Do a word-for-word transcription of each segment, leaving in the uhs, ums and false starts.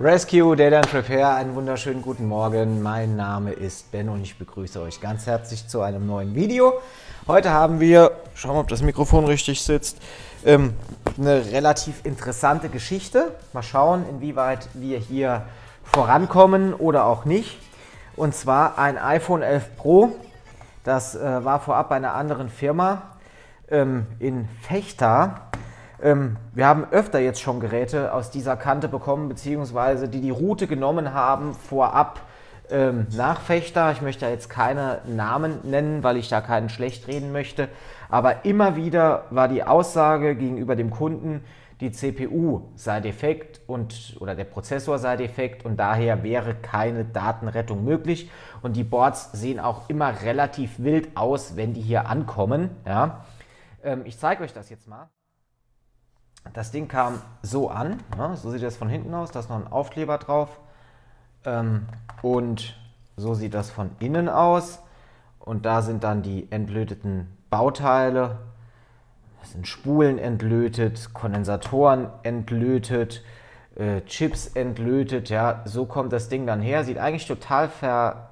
Rescue, Data and Prepare, einen wunderschönen guten Morgen. Mein Name ist Ben und ich begrüße euch ganz herzlich zu einem neuen Video. Heute haben wir, schauen wir, ob das Mikrofon richtig sitzt, ähm, eine relativ interessante Geschichte. Mal schauen, inwieweit wir hier vorankommen oder auch nicht. Und zwar ein iPhone elf Pro, das äh, war vorab bei einer anderen Firma ähm, in Vechta. Wir haben öfter jetzt schon Geräte aus dieser Kante bekommen, beziehungsweise die die Route genommen haben, vorab ähm, nach Vechta. Ich möchte da jetzt keine Namen nennen, weil ich da keinen schlecht reden möchte. Aber immer wieder war die Aussage gegenüber dem Kunden, die C P U sei defekt und, oder der Prozessor sei defekt und daher wäre keine Datenrettung möglich. Und die Boards sehen auch immer relativ wild aus, wenn die hier ankommen. Ja. Ähm, ich zeige euch das jetzt mal. Das Ding kam so an, ja, so sieht das von hinten aus, da ist noch ein Aufkleber drauf ähm, und so sieht das von innen aus und da sind dann die entlöteten Bauteile, das sind Spulen entlötet, Kondensatoren entlötet, äh, Chips entlötet, ja, so kommt das Ding dann her, sieht eigentlich total ver,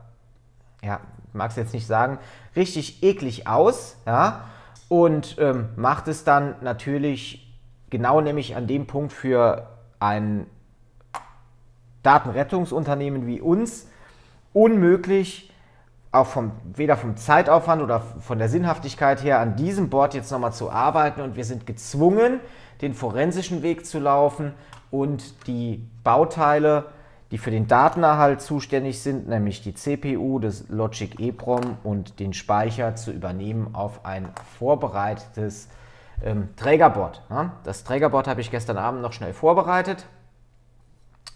ja, mag es jetzt nicht sagen, richtig eklig aus, ja, und ähm, macht es dann natürlich genau nämlich an dem Punkt für ein Datenrettungsunternehmen wie uns unmöglich, auch vom, weder vom Zeitaufwand oder von der Sinnhaftigkeit her, an diesem Board jetzt nochmal zu arbeiten. Und wir sind gezwungen, den forensischen Weg zu laufen und die Bauteile, die für den Datenerhalt zuständig sind, nämlich die C P U, das Logic E E P R O M und den Speicher, zu übernehmen auf ein vorbereitetes Ähm, Trägerboard. Ja? Das Trägerboard habe ich gestern Abend noch schnell vorbereitet.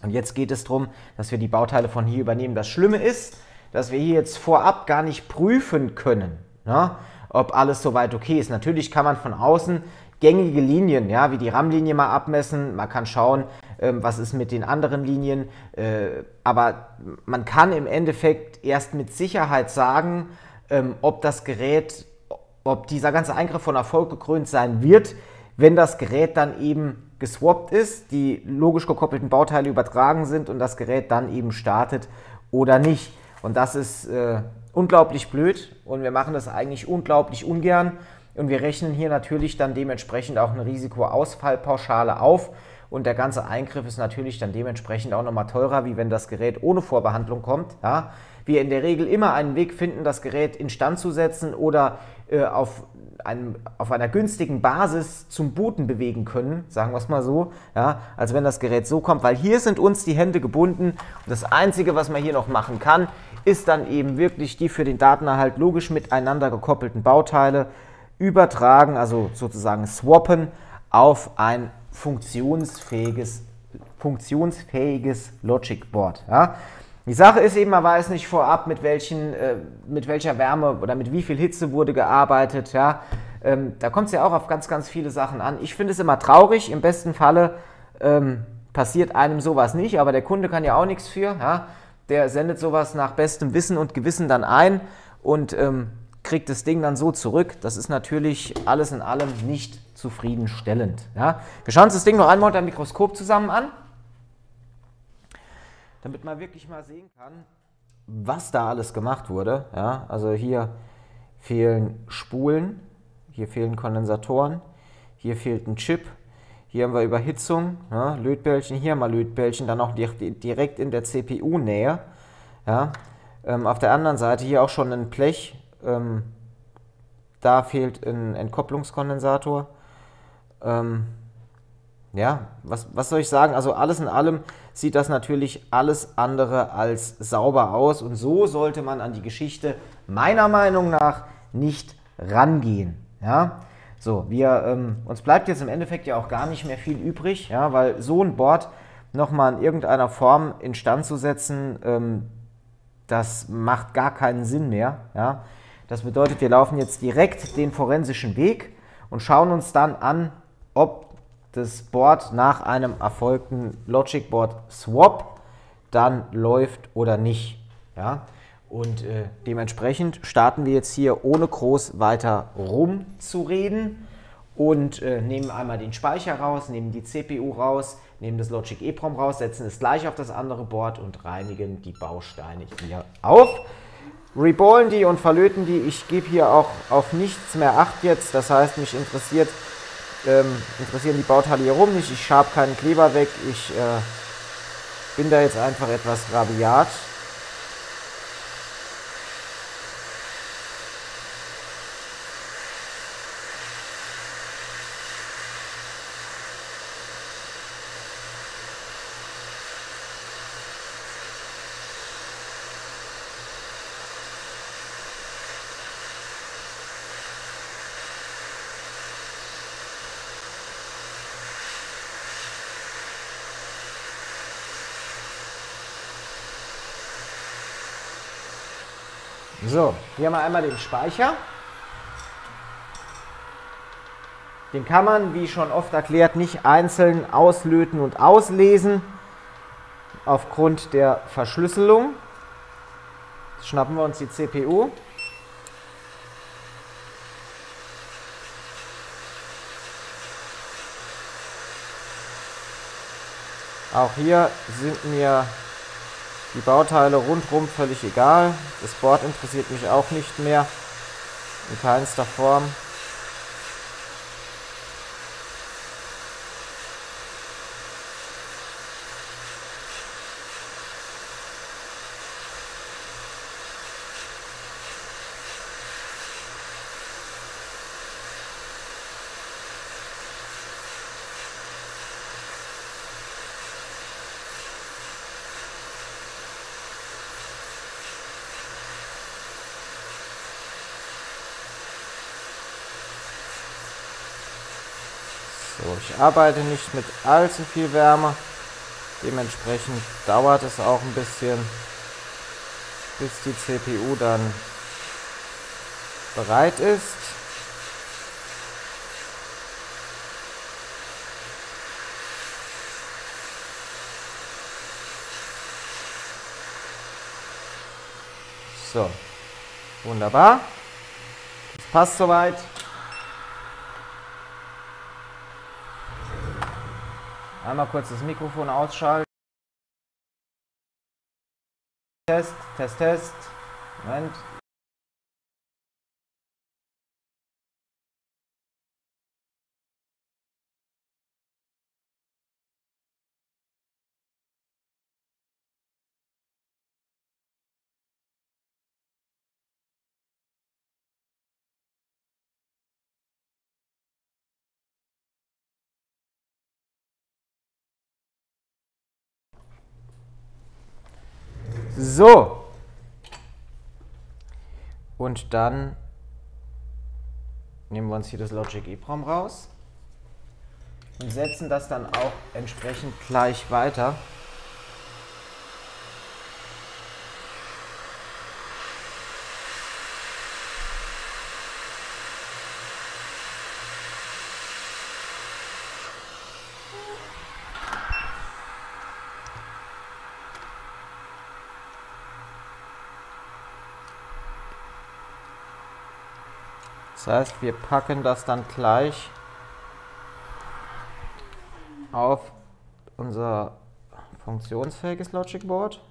Und jetzt geht es darum, dass wir die Bauteile von hier übernehmen. Das Schlimme ist, dass wir hier jetzt vorab gar nicht prüfen können, ja? Ob alles soweit okay ist. Natürlich kann man von außen gängige Linien, ja, wie die RAM-Linie mal abmessen. Man kann schauen, ähm, was ist mit den anderen Linien. Äh, aber man kann im Endeffekt erst mit Sicherheit sagen, ähm, ob das Gerät... ob dieser ganze Eingriff von Erfolg gekrönt sein wird, wenn das Gerät dann eben geswappt ist, die logisch gekoppelten Bauteile übertragen sind und das Gerät dann eben startet oder nicht. Und das ist äh, unglaublich blöd und wir machen das eigentlich unglaublich ungern. Und wir rechnen hier natürlich dann dementsprechend auch eine Risikoausfallpauschale auf. Und der ganze Eingriff ist natürlich dann dementsprechend auch nochmal teurer, wie wenn das Gerät ohne Vorbehandlung kommt. Ja, wir in der Regel immer einen Weg finden, das Gerät instand zu setzen oder äh, auf, einem, auf einer günstigen Basis zum Booten bewegen können, sagen wir es mal so, ja, als wenn das Gerät so kommt. Weil hier sind uns die Hände gebunden und das Einzige, was man hier noch machen kann, ist dann eben wirklich die für den Datenerhalt logisch miteinander gekoppelten Bauteile übertragen, also sozusagen swappen auf ein funktionsfähiges, funktionsfähiges Logic Board. Ja. Die Sache ist eben, man weiß nicht vorab, mit, welchen, äh, mit welcher Wärme oder mit wie viel Hitze wurde gearbeitet. Ja. Ähm, da kommt es ja auch auf ganz, ganz viele Sachen an. Ich finde es immer traurig, im besten Falle ähm, passiert einem sowas nicht, aber der Kunde kann ja auch nichts für. Ja. Der sendet sowas nach bestem Wissen und Gewissen dann ein und ähm, kriegt das Ding dann so zurück. Das ist natürlich alles in allem nicht zufriedenstellend. Ja. Wir schauen uns das Ding noch einmal unter dem Mikroskop zusammen an, damit man wirklich mal sehen kann, was da alles gemacht wurde. Ja. Also hier fehlen Spulen, hier fehlen Kondensatoren, hier fehlt ein Chip, hier haben wir Überhitzung, ja, Lötbällchen, hier haben wir Lötbällchen, dann auch direkt in der C P U-Nähe. Ja. Ähm, auf der anderen Seite hier auch schon ein Blech, ähm, da fehlt ein Entkopplungskondensator. Ähm, ja, was, was soll ich sagen? Also alles in allem sieht das natürlich alles andere als sauber aus. Und so sollte man an die Geschichte meiner Meinung nach nicht rangehen. Ja? So, wir, ähm, uns bleibt jetzt im Endeffekt ja auch gar nicht mehr viel übrig, ja? Weil so ein Board nochmal in irgendeiner Form instand zu setzen, ähm, das macht gar keinen Sinn mehr. Ja? Das bedeutet, wir laufen jetzt direkt den forensischen Weg und schauen uns dann an, ob das Board nach einem erfolgten Logic Board Swap dann läuft oder nicht. Ja? Und äh, dementsprechend starten wir jetzt hier, ohne groß weiter rumzureden, und äh, nehmen einmal den Speicher raus, nehmen die C P U raus, nehmen das Logic EEPROM raus, setzen es gleich auf das andere Board und reinigen die Bausteine hier auf. Reballen die und verlöten die. Ich gebe hier auch auf nichts mehr Acht jetzt. Das heißt, mich interessiert, ähm, interessieren die Bauteile hier rum nicht. Ich schabe keinen Kleber weg. Ich äh, bin da jetzt einfach etwas rabiat. So, hier haben wir einmal den Speicher. Den kann man, wie schon oft erklärt, nicht einzeln auslöten und auslesen, aufgrund der Verschlüsselung. Jetzt schnappen wir uns die C P U. Auch hier sind mir die Bauteile rundherum völlig egal. Das Board interessiert mich auch nicht mehr. In keinster Form. Ich arbeite nicht mit allzu viel Wärme, dementsprechend dauert es auch ein bisschen, bis die C P U dann bereit ist. So, wunderbar, das passt soweit. Einmal kurz das Mikrofon ausschalten. Test, Test, Test. Moment. So, und dann nehmen wir uns hier das Logic EEPROM raus und setzen das dann auch entsprechend gleich weiter. Das heißt, wir packen das dann gleich auf unser funktionsfähiges Logic Board.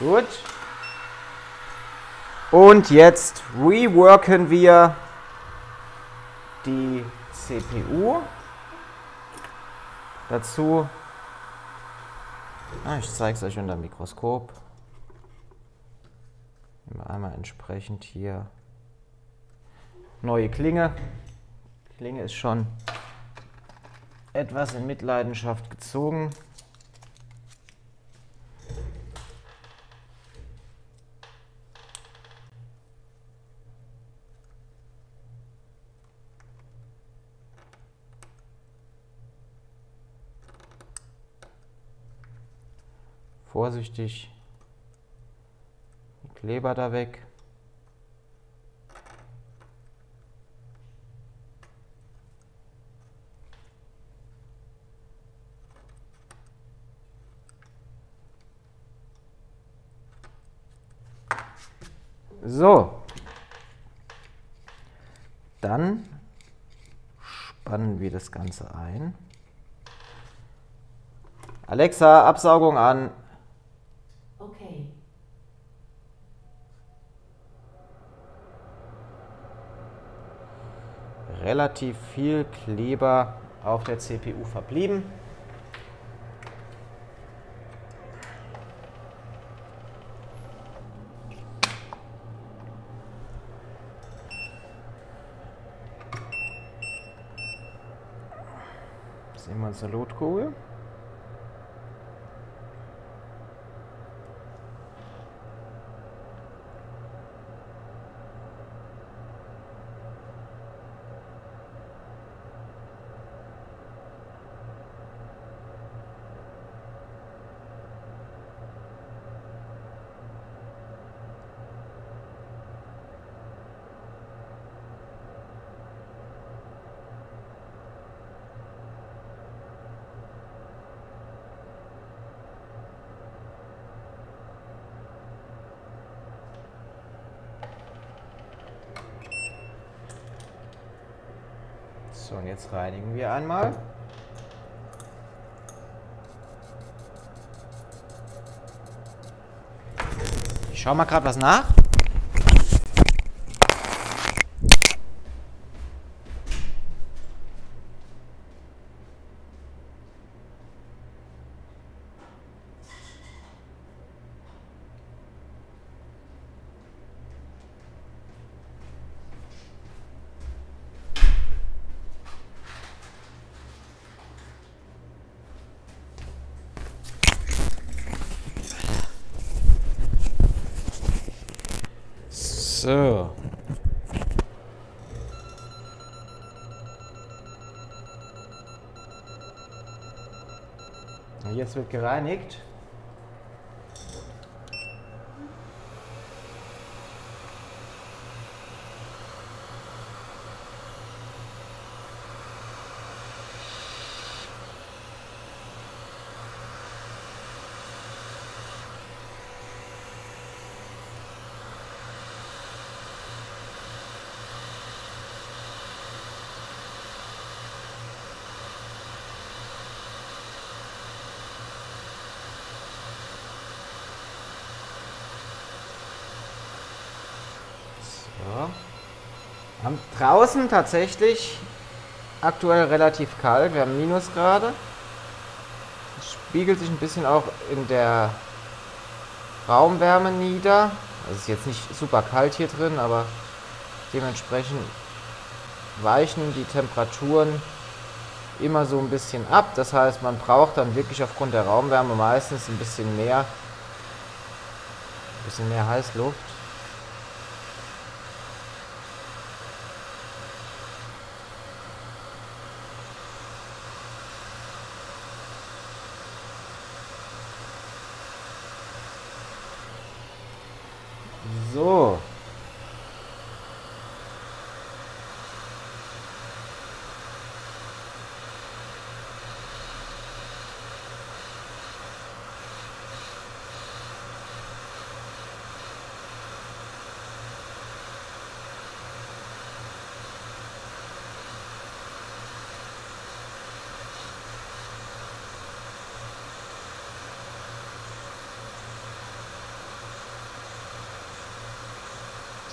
Gut. Und jetzt reworken wir die C P U. Dazu, ah, ich zeige es euch unter dem Mikroskop. Nehmen wir einmal entsprechend hier neue Klinge. Die Klinge ist schon etwas in Mitleidenschaft gezogen. Vorsichtig die Kleber da weg. So, dann spannen wir das Ganze ein. Alexa, Absaugung an. Okay. Relativ viel Kleber auf der C P U verblieben. Sehen wir uns eine Lotkugel. So, und jetzt reinigen wir einmal. Ich schaue mal gerade was nach. So. Jetzt wird gereinigt. Haben draußen tatsächlich aktuell relativ kalt, wir haben Minusgrade. Es spiegelt sich ein bisschen auch in der Raumwärme nieder. Also es ist jetzt nicht super kalt hier drin, aber dementsprechend weichen die Temperaturen immer so ein bisschen ab. Das heißt, man braucht dann wirklich aufgrund der Raumwärme meistens ein bisschen mehr, ein bisschen mehr Heißluft. So.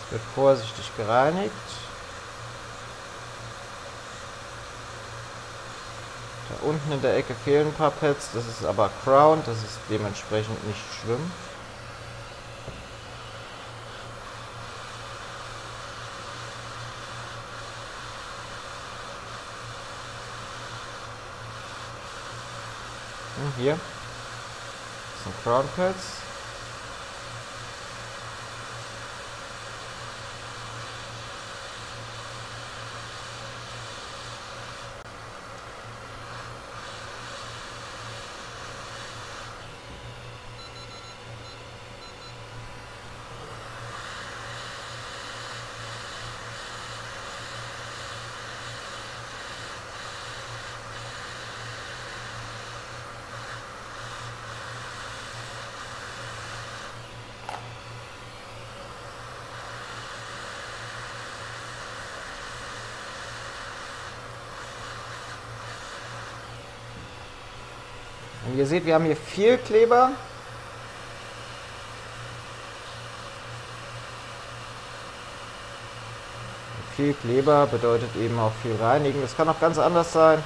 Wird vorsichtig gereinigt. Da unten in der Ecke fehlen ein paar Pads, das ist aber Crown, das ist dementsprechend nicht schlimm. Und hier sind Crown Pads. Und ihr seht, wir haben hier viel Kleber. Viel Kleber bedeutet eben auch viel reinigen. Das kann auch ganz anders sein.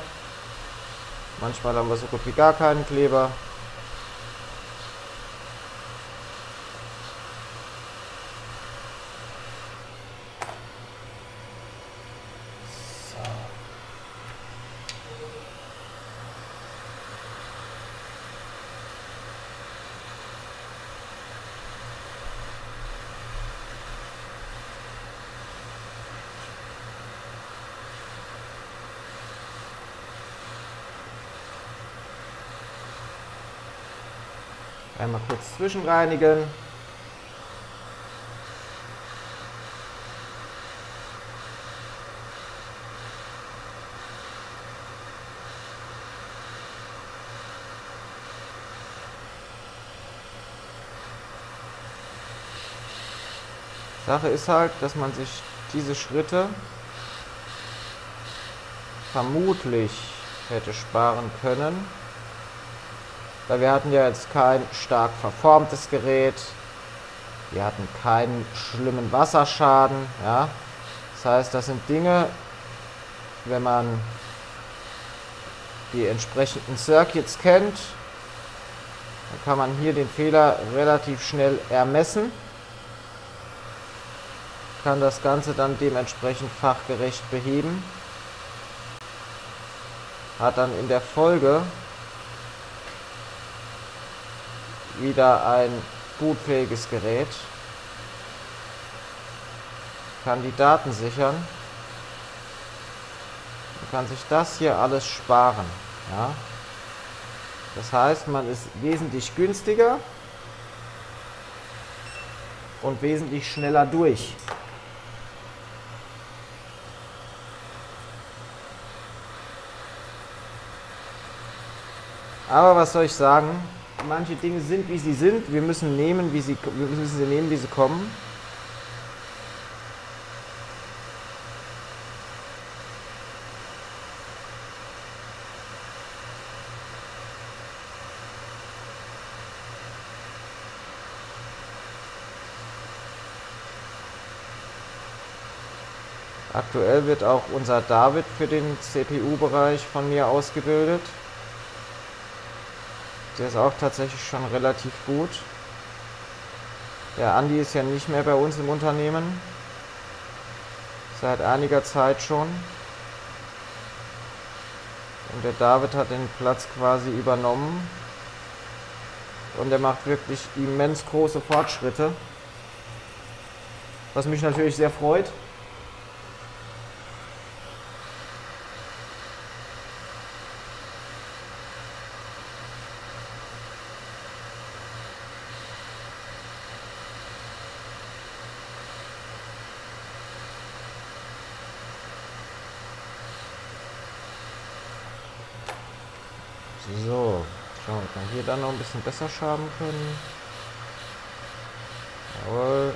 Manchmal haben wir so gut wie gar keinen Kleber. Einmal kurz zwischenreinigen. Sache ist halt, dass man sich diese Schritte vermutlich hätte sparen können. Weil wir hatten ja jetzt kein stark verformtes Gerät. Wir hatten keinen schlimmen Wasserschaden. Ja? Das heißt, das sind Dinge, wenn man die entsprechenden Circuits kennt, dann kann man hier den Fehler relativ schnell ermessen. Kann das Ganze dann dementsprechend fachgerecht beheben. Hat dann in der Folge wieder ein bootfähiges Gerät, kann die Daten sichern und kann sich das hier alles sparen. Ja? Das heißt, man ist wesentlich günstiger und wesentlich schneller durch. Aber was soll ich sagen? Manche Dinge sind, wie sie sind. Wir müssen nehmen, wie sie, wir müssen sie nehmen, wie sie kommen. Aktuell wird auch unser David für den C P U-Bereich von mir ausgebildet. Der ist auch tatsächlich schon relativ gut. Der Andi ist ja nicht mehr bei uns im Unternehmen. Seit einiger Zeit schon. Und der David hat den Platz quasi übernommen. Und er macht wirklich immens große Fortschritte. Was mich natürlich sehr freut. So, schauen wir, ob wir hier dann noch ein bisschen besser schaben können. Jawohl.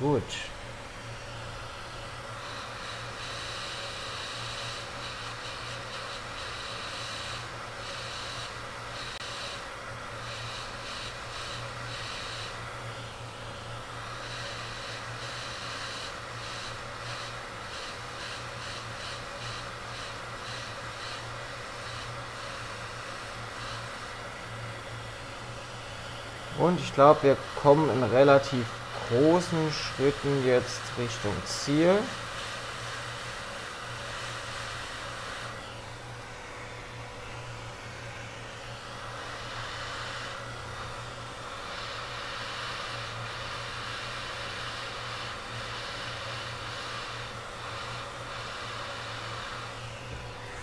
Gut. Und ich glaube, wir kommen in relativ großen Schritten jetzt Richtung Ziel.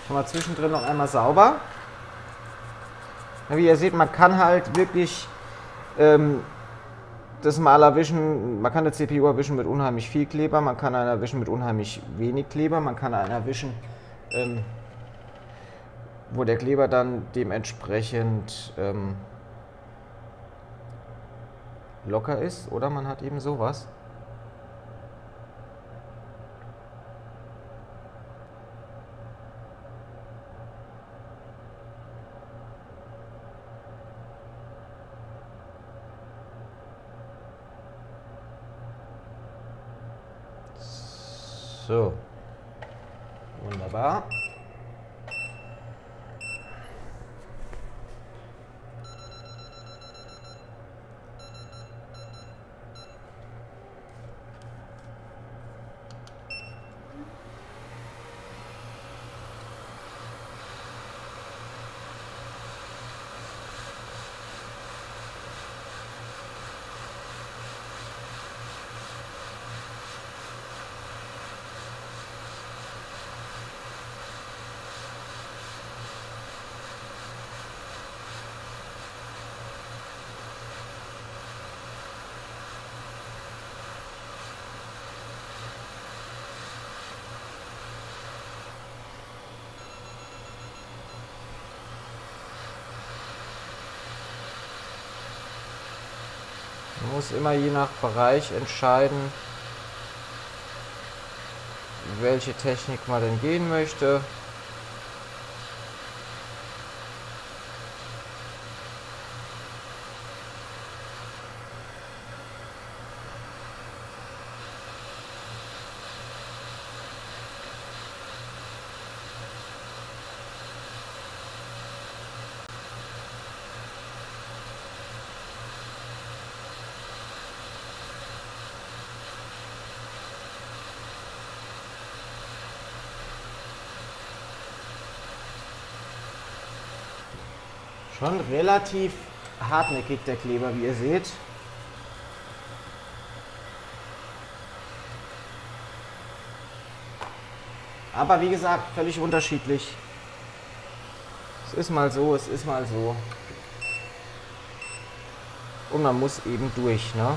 Schon mal zwischendrin noch einmal sauber. Wie ihr seht, man kann halt wirklich das mal erwischen, man kann eine C P U erwischen mit unheimlich viel Kleber, man kann einen erwischen mit unheimlich wenig Kleber, man kann einen erwischen, ähm, wo der Kleber dann dementsprechend ähm, locker ist, oder man hat eben sowas. So, wunderbar. Man muss immer je nach Bereich entscheiden, welche Technik man denn gehen möchte. Schon relativ hartnäckig der Kleber, wie ihr seht. Aber wie gesagt, völlig unterschiedlich. Es ist mal so, es ist mal so. Und man muss eben durch, ne?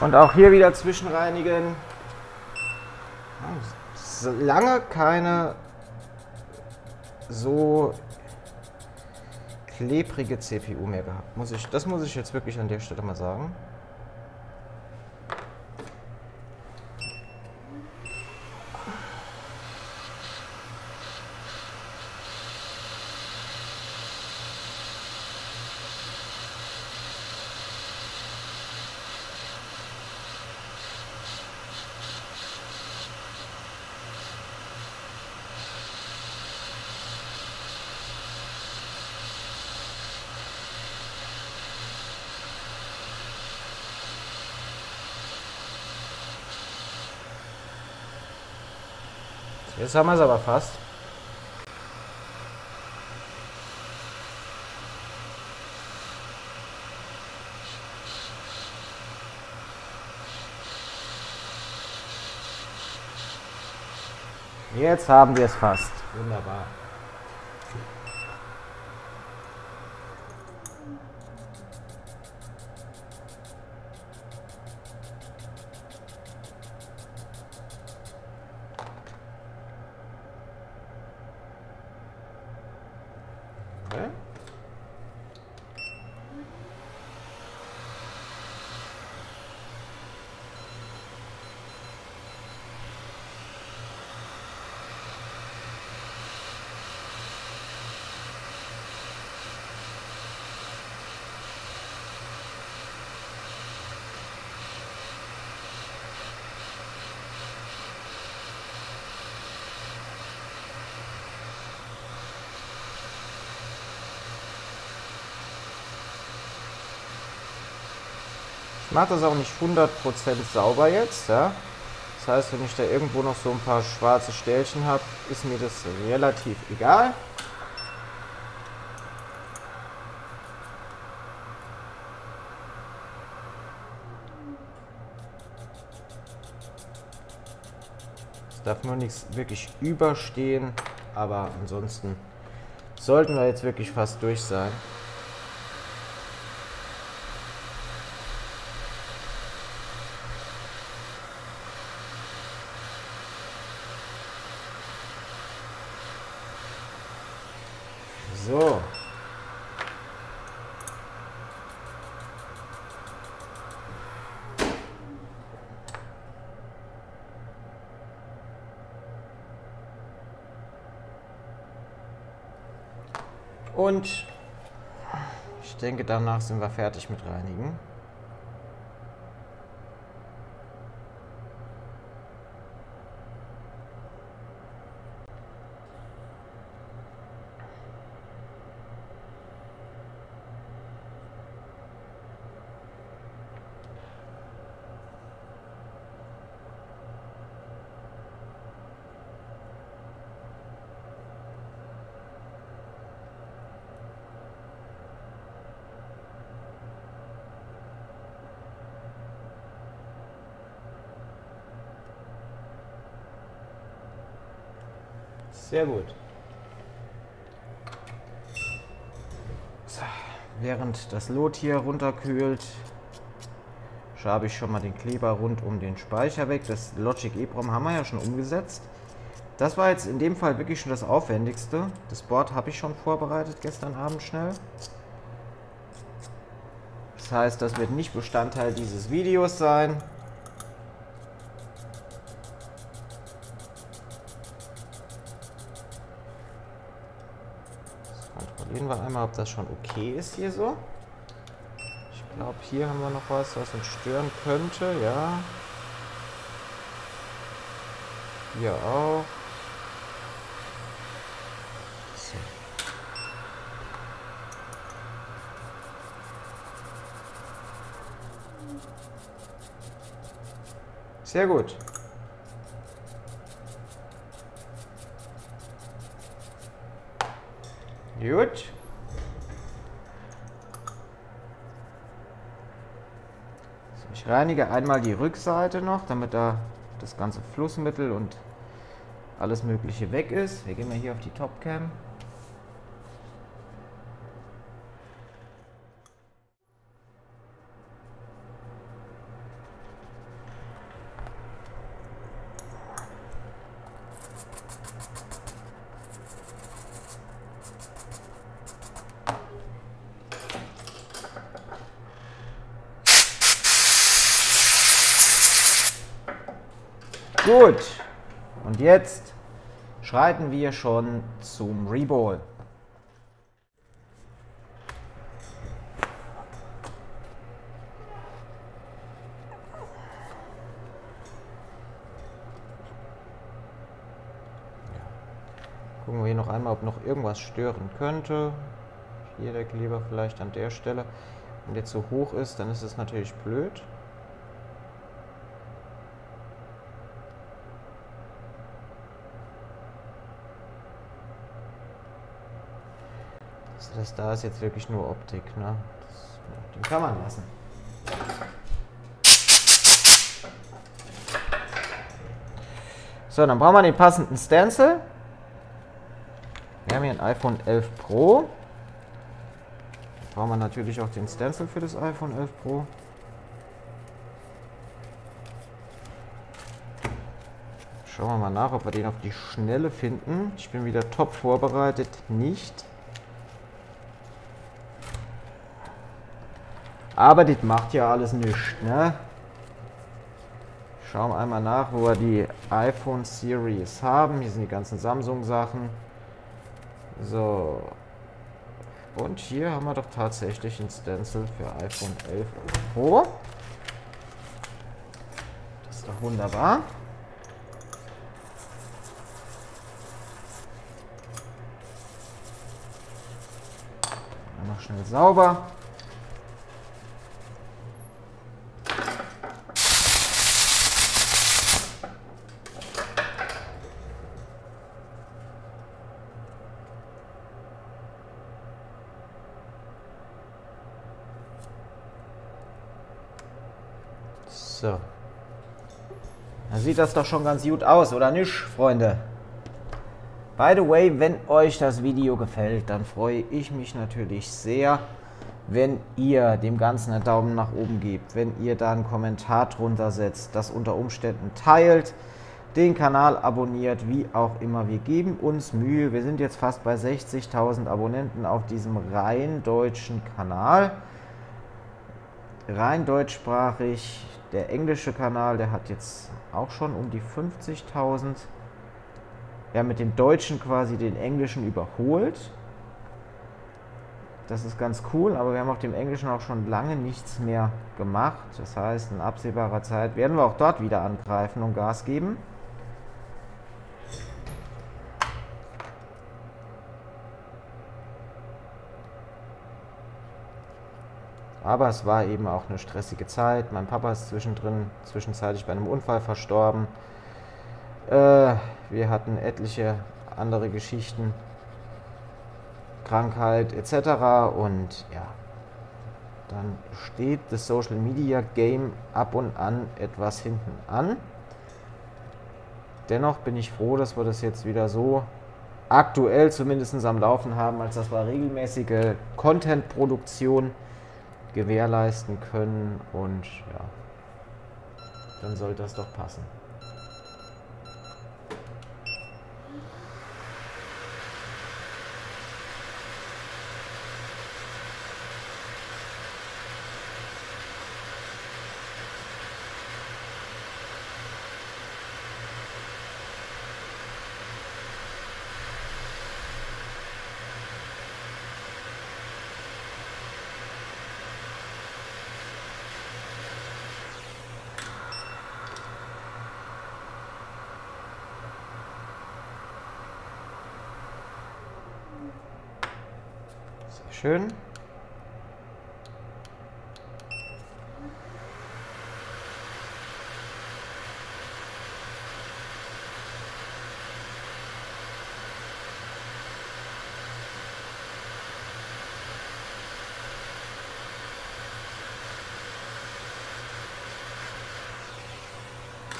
Und auch hier wieder zwischenreinigen. Solange keine so klebrige C P U mehr gehabt. Muss ich, das muss ich jetzt wirklich an der Stelle mal sagen. Jetzt haben wir es aber fast. Jetzt haben wir es fast. Wunderbar. Ich mache das auch nicht hundert Prozent sauber jetzt, ja. Das heißt, wenn ich da irgendwo noch so ein paar schwarze Stählchen habe, ist mir das relativ egal. Es darf nur nichts wirklich überstehen, aber ansonsten sollten wir jetzt wirklich fast durch sein. So. Und ich denke, danach sind wir fertig mit Reinigen. Sehr gut. So, während das Lot hier runterkühlt, schabe ich schon mal den Kleber rund um den Speicher weg. Das Logic EEPROM haben wir ja schon umgesetzt. Das war jetzt in dem Fall wirklich schon das Aufwendigste. Das Board habe ich schon vorbereitet gestern Abend schnell. Das heißt, das wird nicht Bestandteil dieses Videos sein. Kontrollieren wir einmal, ob das schon okay ist hier so. Ich glaube, hier haben wir noch was, was uns stören könnte. Ja. Hier auch. So. Sehr gut. Gut. Ich reinige einmal die Rückseite noch, damit da das ganze Flussmittel und alles Mögliche weg ist. Wir gehen mal hier auf die Topcam. Gut, und jetzt schreiten wir schon zum Reball. Gucken wir hier noch einmal, ob noch irgendwas stören könnte. Hier der Kleber vielleicht an der Stelle. Wenn der zu hoch ist, dann ist es natürlich blöd. Das da ist jetzt wirklich nur Optik, ne? Das, den kann man lassen. So, dann brauchen wir den passenden Stencil. Wir haben hier ein iPhone elf Pro. Dann brauchen wir natürlich auch den Stencil für das iPhone elf Pro. Schauen wir mal nach, ob wir den auf die Schnelle finden. Ich bin wieder top vorbereitet. Nicht. Aber das macht ja alles nichts, ne? Schauen wir einmal nach, wo wir die iPhone Series haben. Hier sind die ganzen Samsung-Sachen. So. Und hier haben wir doch tatsächlich einen Stencil für iPhone elf Pro. Das ist doch wunderbar. Dann noch schnell sauber. So. Dann sieht das doch schon ganz gut aus, oder nicht, Freunde? By the way, wenn euch das Video gefällt, dann freue ich mich natürlich sehr, wenn ihr dem Ganzen einen Daumen nach oben gebt, wenn ihr da einen Kommentar drunter setzt, das unter Umständen teilt, den Kanal abonniert, wie auch immer. Wir geben uns Mühe. Wir sind jetzt fast bei sechzigtausend Abonnenten auf diesem rein deutschen Kanal. Rein deutschsprachig. Der englische Kanal, der hat jetzt auch schon um die fünfzigtausend. Ja, mit dem Deutschen quasi den Englischen überholt. Das ist ganz cool, aber wir haben auf dem Englischen auch schon lange nichts mehr gemacht. Das heißt, in absehbarer Zeit werden wir auch dort wieder angreifen und Gas geben. Aber es war eben auch eine stressige Zeit. Mein Papa ist zwischendrin, zwischenzeitlich bei einem Unfall verstorben. Äh, wir hatten etliche andere Geschichten. Krankheit et cetera. Und ja, dann steht das Social Media Game ab und an etwas hinten an. Dennoch bin ich froh, dass wir das jetzt wieder so aktuell zumindest am Laufen haben, als dass wir regelmäßige Content-Produktion gewährleisten können. Und ja, dann sollte das doch passen. Schön.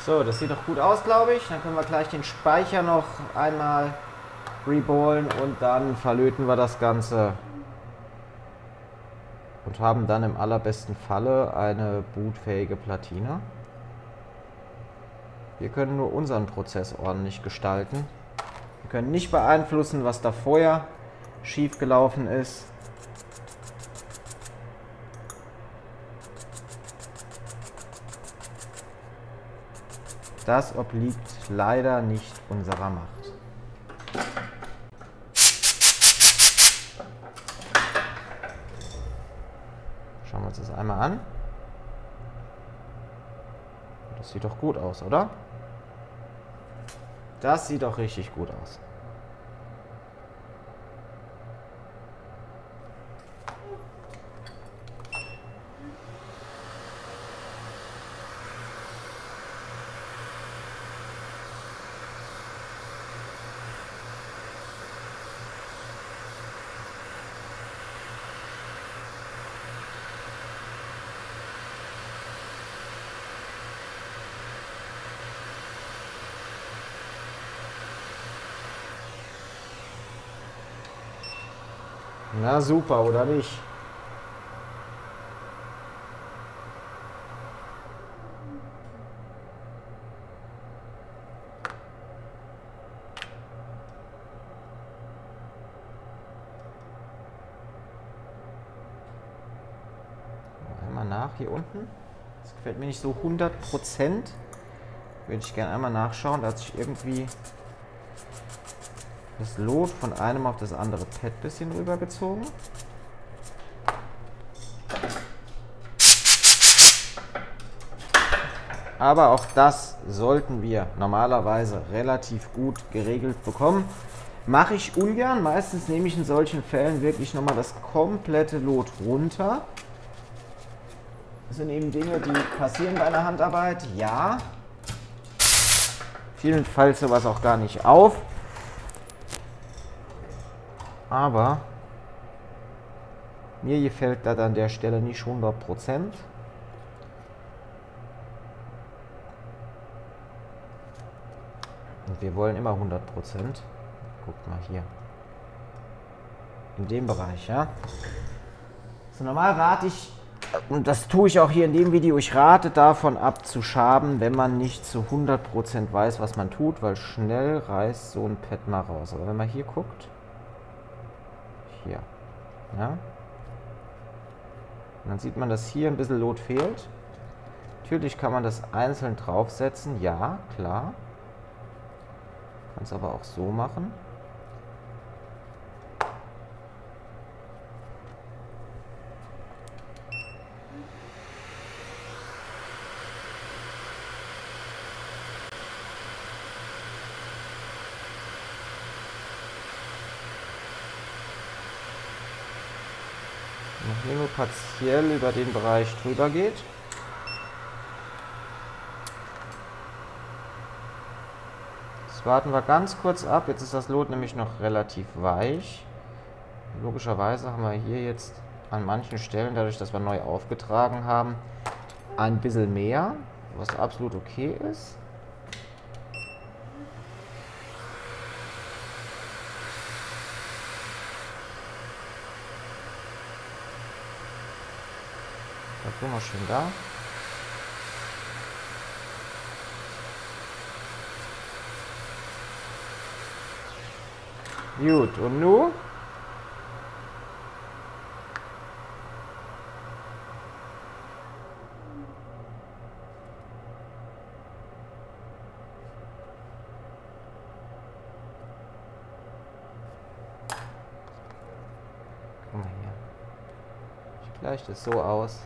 So, das sieht doch gut aus, glaube ich. Dann können wir gleich den Speicher noch einmal reballen und dann verlöten wir das Ganze. Und haben dann im allerbesten Falle eine bootfähige Platine. Wir können nur unseren Prozess ordentlich gestalten. Wir können nicht beeinflussen, was da vorher schief gelaufen ist. Das obliegt leider nicht unserer Macht. Schauen wir uns das einmal an. Das sieht doch gut aus, oder? Das sieht doch richtig gut aus. Na super, oder nicht? Einmal nach hier unten. Das gefällt mir nicht so hundert Prozent. Würde ich gerne einmal nachschauen, da hat sich irgendwie das Lot von einem auf das andere Pad ein bisschen rübergezogen. Aber auch das sollten wir normalerweise relativ gut geregelt bekommen. Mache ich ungern. Meistens nehme ich in solchen Fällen wirklich nochmal das komplette Lot runter. Das sind eben Dinge, die passieren bei einer Handarbeit. Ja. Vielen fällt sowas auch gar nicht auf. Aber mir gefällt das an der Stelle nicht hundert Prozent. Und wir wollen immer hundert Prozent. Guckt mal hier. In dem Bereich, ja. So, normal rate ich, und das tue ich auch hier in dem Video, ich rate davon ab zu schaben, wenn man nicht zu hundert Prozent weiß, was man tut, weil schnell reißt so ein Pad mal raus. Aber wenn man hier guckt, hier, ja, und dann sieht man, dass hier ein bisschen Lot fehlt. Natürlich kann man das einzeln draufsetzen, ja, klar. Kann es aber auch so machen. Nachdem nur partiell über den Bereich drüber geht. Jetzt warten wir ganz kurz ab. Jetzt ist das Lot nämlich noch relativ weich. Logischerweise haben wir hier jetzt an manchen Stellen, dadurch, dass wir neu aufgetragen haben, ein bisschen mehr, was absolut okay ist. So, mal schön da. Gut, und nun? Guck mal hier. Ich gleiche das so aus,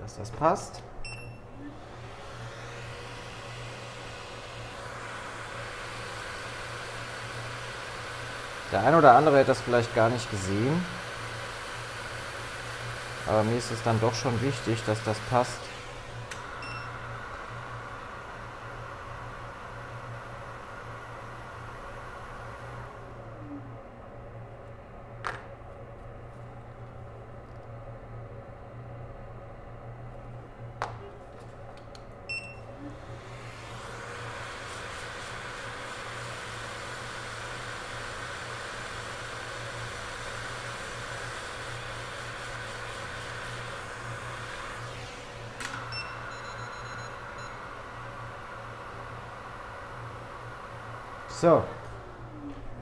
dass das passt. Der ein oder andere hätte das vielleicht gar nicht gesehen, aber mir ist es dann doch schon wichtig, dass das passt. So,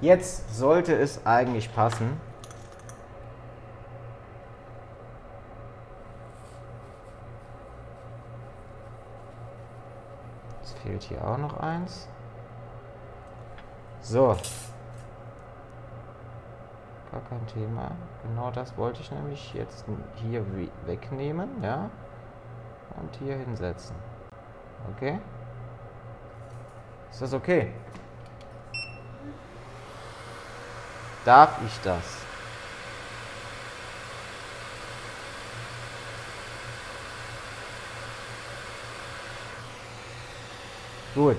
jetzt sollte es eigentlich passen. Es fehlt hier auch noch eins. So. Gar kein Thema. Genau das wollte ich nämlich jetzt hier wegnehmen, ja. Und hier hinsetzen. Okay? Ist das okay? Darf ich das? Gut.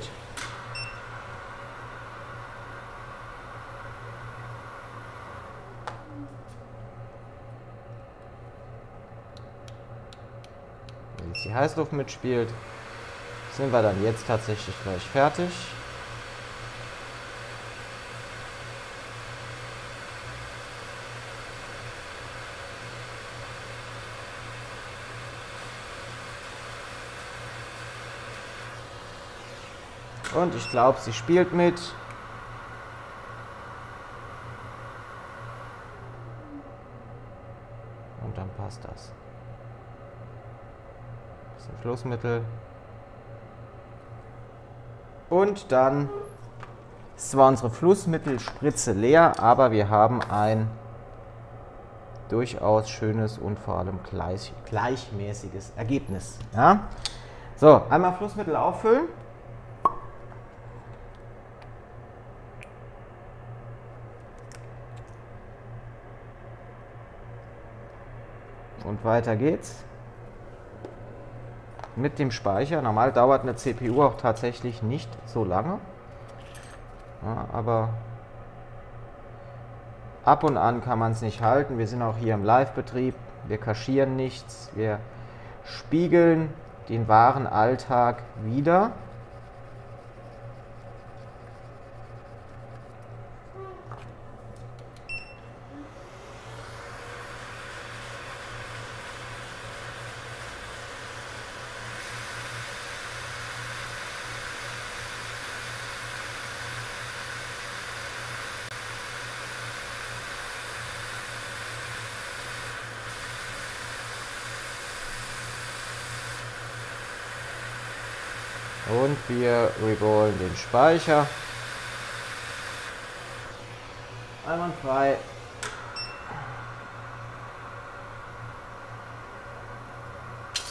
Wenn jetzt die Heißluft mitspielt, sind wir dann jetzt tatsächlich gleich fertig. Und ich glaube, sie spielt mit. Und dann passt das. Das ist ein Flussmittel. Und dann ist zwar unsere Flussmittelspritze leer, aber wir haben ein durchaus schönes und vor allem gleich, gleichmäßiges Ergebnis. Ja? So, einmal Flussmittel auffüllen. Und weiter geht's mit dem Speicher. Normal dauert eine C P U auch tatsächlich nicht so lange, ja, aber ab und an kann man es nicht halten. Wir sind auch hier im Live-Betrieb, wir kaschieren nichts, wir spiegeln den wahren Alltag wieder. Und wir reballen den Speicher. Einwandfrei.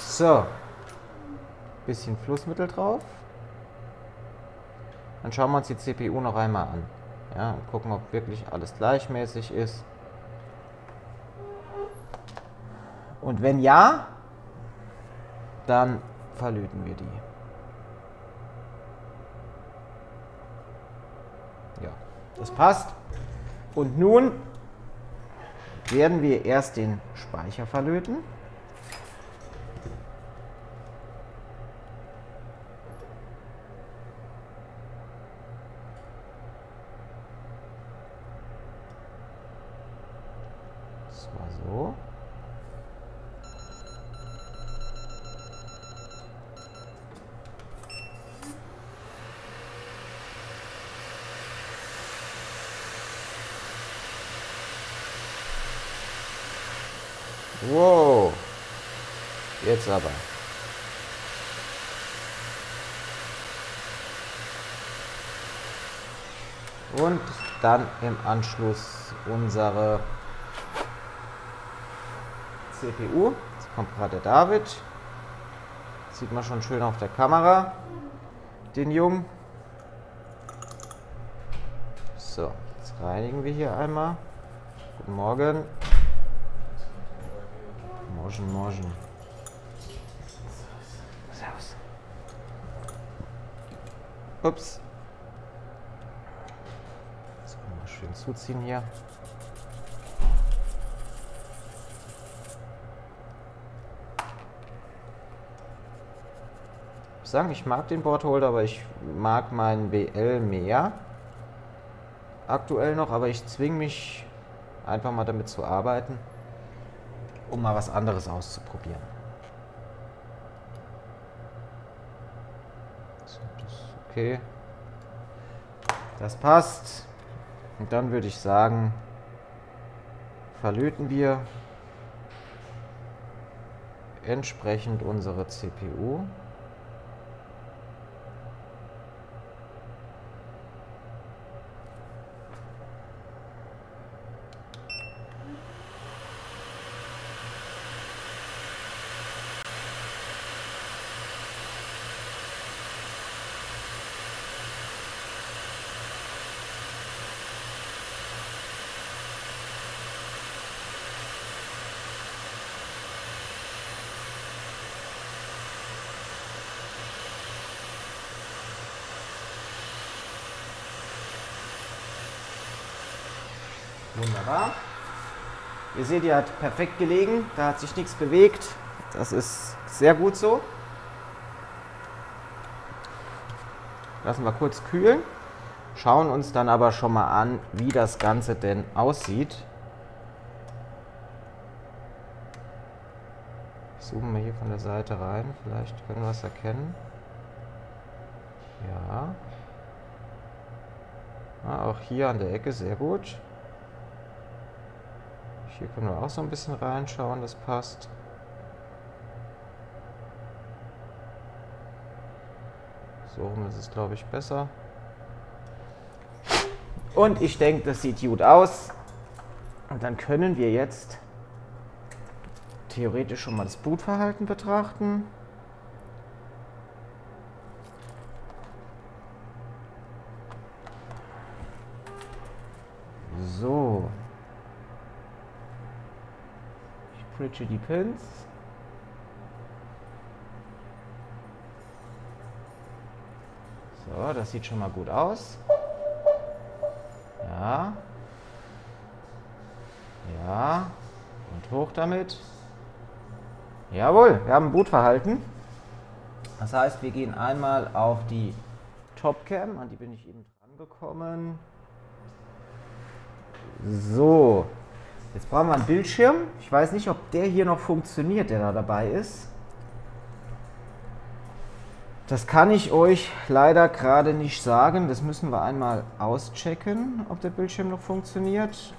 So. Bisschen Flussmittel drauf. Dann schauen wir uns die C P U noch einmal an. Ja, und gucken, ob wirklich alles gleichmäßig ist. Und wenn ja, dann verlöten wir die. Ja, das passt. Und nun werden wir erst den Speicher verlöten. Das war so. Wow, jetzt aber. Und dann im Anschluss unsere C P U. Jetzt kommt gerade der David. Das sieht man schon schön auf der Kamera, den Jungen. So, jetzt reinigen wir hier einmal. Guten Morgen. Morgen, morgen. Servus. Ups. So, mal schön zuziehen hier. Ich muss sagen, ich mag den Boardholder, aber ich mag meinen B L mehr. Aktuell noch, aber ich zwinge mich einfach mal damit zu arbeiten, um mal was anderes auszuprobieren. So, das ist okay. Das passt. Und dann würde ich sagen, verlöten wir entsprechend unsere C P U. Wunderbar. Ihr seht, die hat perfekt gelegen. Da hat sich nichts bewegt. Das ist sehr gut so. Lassen wir kurz kühlen. Schauen uns dann aber schon mal an, wie das Ganze denn aussieht. Ich zoome mal hier von der Seite rein. Vielleicht können wir es erkennen. Ja. Ah, auch hier an der Ecke sehr gut. Hier können wir auch so ein bisschen reinschauen, das passt. So rum ist es, glaube ich, besser. Und ich denke, das sieht gut aus. Und dann können wir jetzt theoretisch schon mal das Bootverhalten betrachten. So. Bridge die Pins. So, das sieht schon mal gut aus. Ja. Ja. Und hoch damit. Jawohl, wir haben ein Bootverhalten. Das heißt, wir gehen einmal auf die Topcam, an die bin ich eben dran gekommen. So. Jetzt brauchen wir einen Bildschirm. Ich weiß nicht, ob der hier noch funktioniert, der da dabei ist. Das kann ich euch leider gerade nicht sagen. Das müssen wir einmal auschecken, ob der Bildschirm noch funktioniert.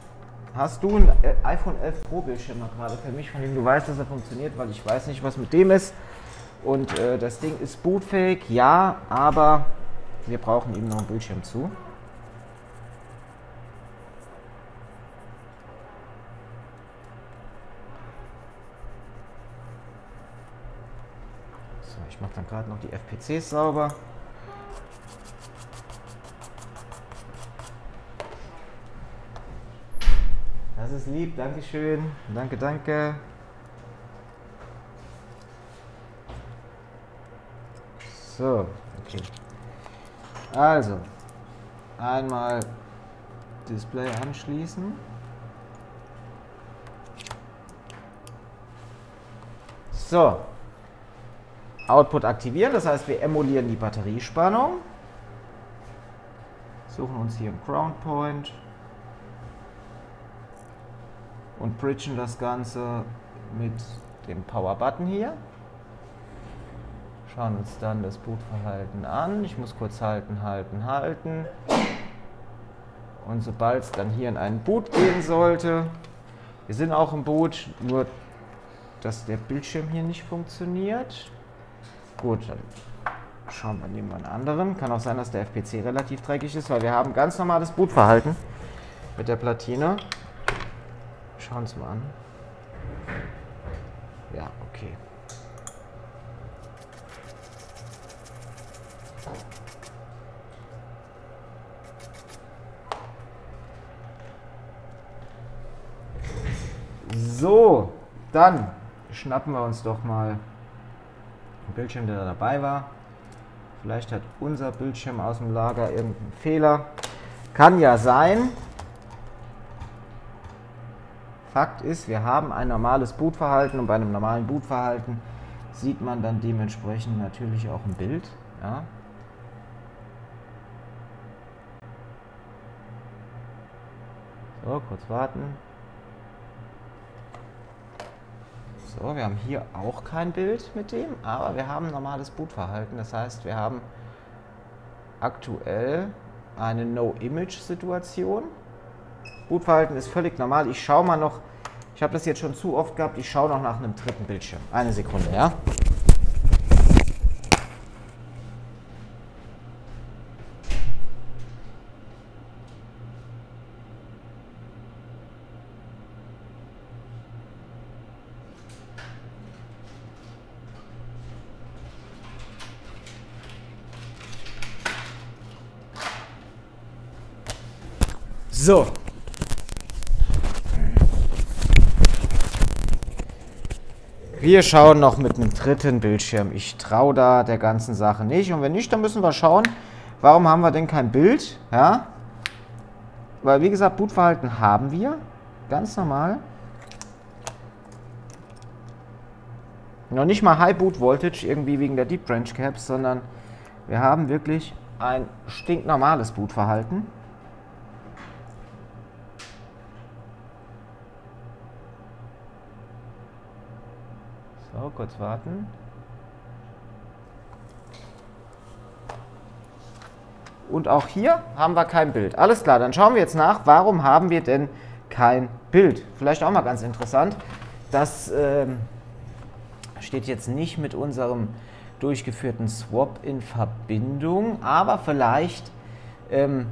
Hast du einen iPhone elf Pro Bildschirm gerade für mich, von dem du weißt, dass er funktioniert, weil ich weiß nicht, was mit dem ist. Und äh, das Ding ist bootfähig, ja, aber wir brauchen eben noch einen Bildschirm zu. So, ich mache dann gerade noch die F P Cs sauber. Das ist lieb, Dankeschön. Danke, danke. So, okay. Also, einmal Display anschließen. So, Output aktivieren, das heißt, wir emulieren die Batteriespannung. Suchen uns hier einen Ground Point und bridgen das Ganze mit dem Power Button hier. Schauen uns dann das Bootverhalten an. Ich muss kurz halten, halten, halten. Und sobald es dann hier in einen Boot gehen sollte, wir sind auch im Boot, nur dass der Bildschirm hier nicht funktioniert. Gut, dann schauen wir, nehmen wir einen anderen. Kann auch sein, dass der F P C relativ dreckig ist, weil wir haben ganz normales Bootverhalten mit der Platine. Schauen wir uns mal an. Ja, okay. So, dann schnappen wir uns doch mal den Bildschirm, der da dabei war. Vielleicht hat unser Bildschirm aus dem Lager irgendeinen Fehler. Kann ja sein. Fakt ist, wir haben ein normales Bootverhalten und bei einem normalen Bootverhalten sieht man dann dementsprechend natürlich auch ein Bild. Ja. So, kurz warten. So, wir haben hier auch kein Bild mit dem, aber wir haben normales Bootverhalten. Das heißt, wir haben aktuell eine No-Image-Situation. Bootverhalten ist völlig normal. Ich schaue mal noch, ich habe das jetzt schon zu oft gehabt, ich schaue noch nach einem dritten Bildschirm. Eine Sekunde, ja. So. Wir schauen noch mit einem dritten Bildschirm. Ich traue da der ganzen Sache nicht. Und wenn nicht, dann müssen wir schauen, warum haben wir denn kein Bild? Ja? Weil, wie gesagt, Bootverhalten haben wir. Ganz normal. Noch nicht mal High Boot Voltage, irgendwie wegen der Deep Branch Caps, sondern wir haben wirklich ein stinknormales Bootverhalten. So, kurz warten. Und auch hier haben wir kein Bild. Alles klar, dann schauen wir jetzt nach, warum haben wir denn kein Bild? Vielleicht auch mal ganz interessant. Das ähm, steht jetzt nicht mit unserem durchgeführten Swap in Verbindung, aber vielleicht ähm,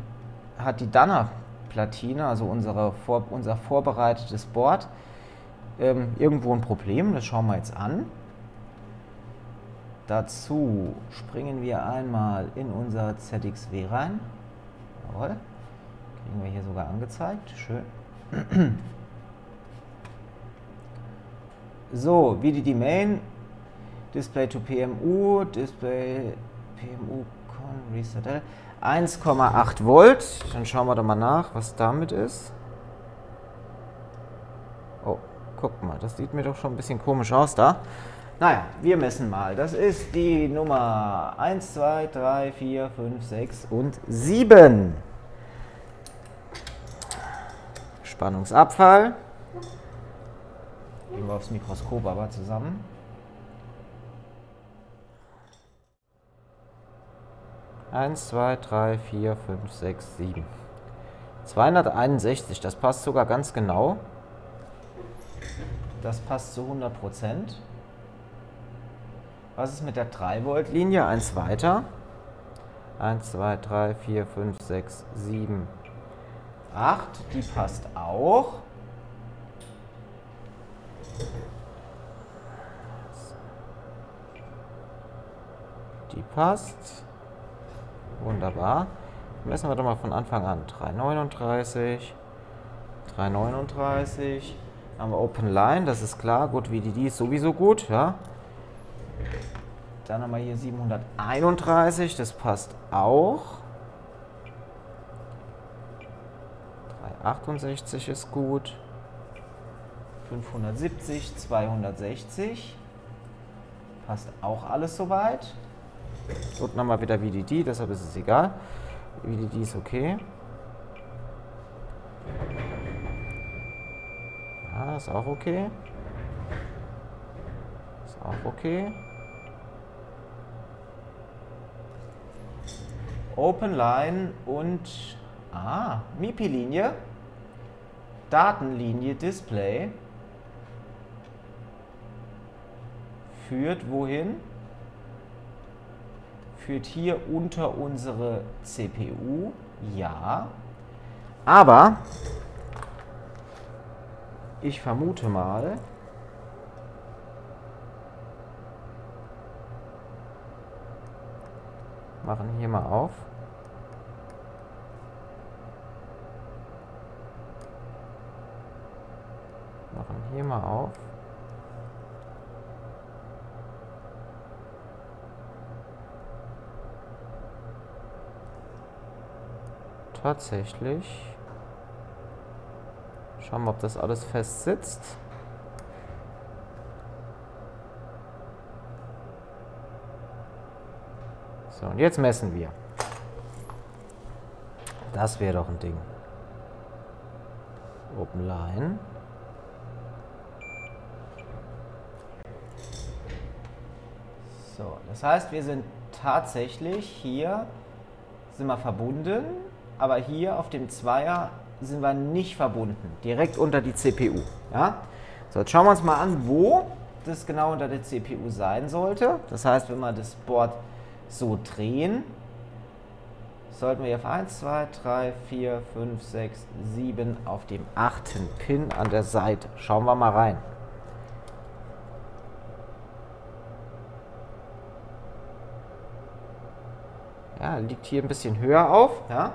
hat die Danner-Platine, also unsere, vor, unser vorbereitetes Board, irgendwo ein Problem, das schauen wir jetzt an. Dazu springen wir einmal in unser Z X W rein. Jawohl. Kriegen wir hier sogar angezeigt. Schön. So, wie die Domain. Display to P M U, Display P M U Con Reset eins Komma acht Volt. Dann schauen wir doch mal nach, was damit ist. Oh. Guck mal, das sieht mir doch schon ein bisschen komisch aus da. Naja, wir messen mal. Das ist die Nummer eins, zwei, drei, vier, fünf, sechs und sieben. Spannungsabfall. Gehen wir aufs Mikroskop aber zusammen. eins, zwei, drei, vier, fünf, sechs, sieben. zweihunderteinundsechzig, das passt sogar ganz genau. Das passt zu hundert Prozent. Was ist mit der drei Volt Linie? Eins weiter. eins, zwei, drei, vier, fünf, sechs, sieben, acht. Die passt auch. Die passt. Wunderbar. Messen wir doch mal von Anfang an. drei neununddreißig, drei neununddreißig. Dann haben wir Open Line, das ist klar. Gut, W D D ist sowieso gut, ja. Dann haben wir hier siebenhunderteinunddreißig, das passt auch. dreihundertachtundsechzig ist gut. fünfhundertsiebzig, zweihundertsechzig. Passt auch alles soweit. Unten haben wir wieder W D D, deshalb ist es egal. W D D ist okay. Ja, ist auch okay. Ist auch okay. Open Line und ah, M I P I-Linie, Datenlinie, Display. Führt wohin? Führt hier unter unsere C P U, ja. Aber ich vermute mal, machen hier mal auf. Machen hier mal auf. Tatsächlich. Schauen wir, ob das alles fest sitzt. So, und jetzt messen wir. Das wäre doch ein Ding. Open Line. So, das heißt, wir sind tatsächlich hier, sind wir verbunden, aber hier auf dem Zweier sind wir nicht verbunden, direkt unter die C P U. Ja? So, jetzt schauen wir uns mal an, wo das genau unter der C P U sein sollte. Das heißt, wenn wir das Board so drehen, sollten wir auf eins, zwei, drei, vier, fünf, sechs, sieben auf dem achten Pin an der Seite. Schauen wir mal rein. Ja, liegt hier ein bisschen höher auf, ja.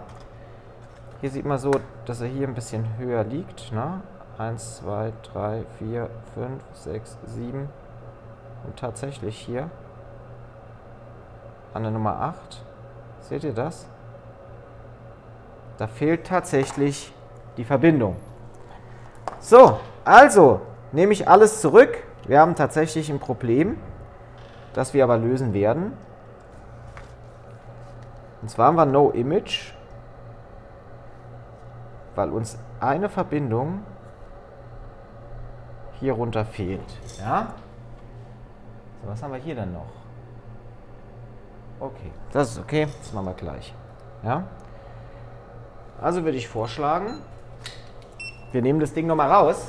Hier sieht man so, dass er hier ein bisschen höher liegt, ne? eins, zwei, drei, vier, fünf, sechs, sieben und tatsächlich hier an der Nummer acht, seht ihr das? Da fehlt tatsächlich die Verbindung. So, also nehme ich alles zurück. Wir haben tatsächlich ein Problem, das wir aber lösen werden. Und zwar haben wir No Image, weil uns eine Verbindung hier runter fehlt. Ja? So, was haben wir hier denn noch? Okay, das ist okay, das machen wir gleich. Ja? Also würde ich vorschlagen, wir nehmen das Ding nochmal raus.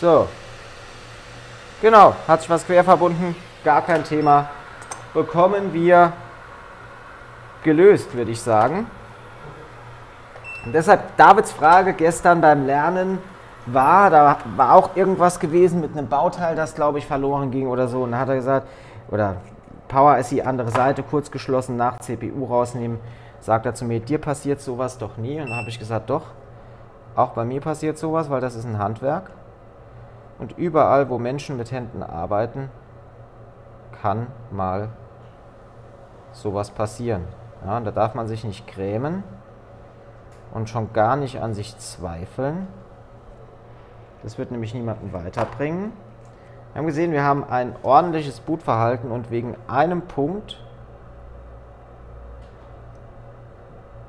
So, genau, hat sich was quer verbunden, gar kein Thema. Bekommen wir gelöst, würde ich sagen. Und deshalb, Davids Frage gestern beim Lernen war, da war auch irgendwas gewesen mit einem Bauteil, das, glaube ich, verloren ging oder so. Und da hat er gesagt, oder Power S I, andere Seite, kurz geschlossen, nach C P U rausnehmen. Sagt er zu mir, dir passiert sowas doch nie. Und da habe ich gesagt, doch, auch bei mir passiert sowas, weil das ist ein Handwerk. Und überall, wo Menschen mit Händen arbeiten, kann mal sowas passieren. Ja, und da darf man sich nicht grämen und schon gar nicht an sich zweifeln. Das wird nämlich niemanden weiterbringen. Wir haben gesehen, wir haben ein ordentliches Bootverhalten und wegen einem Punkt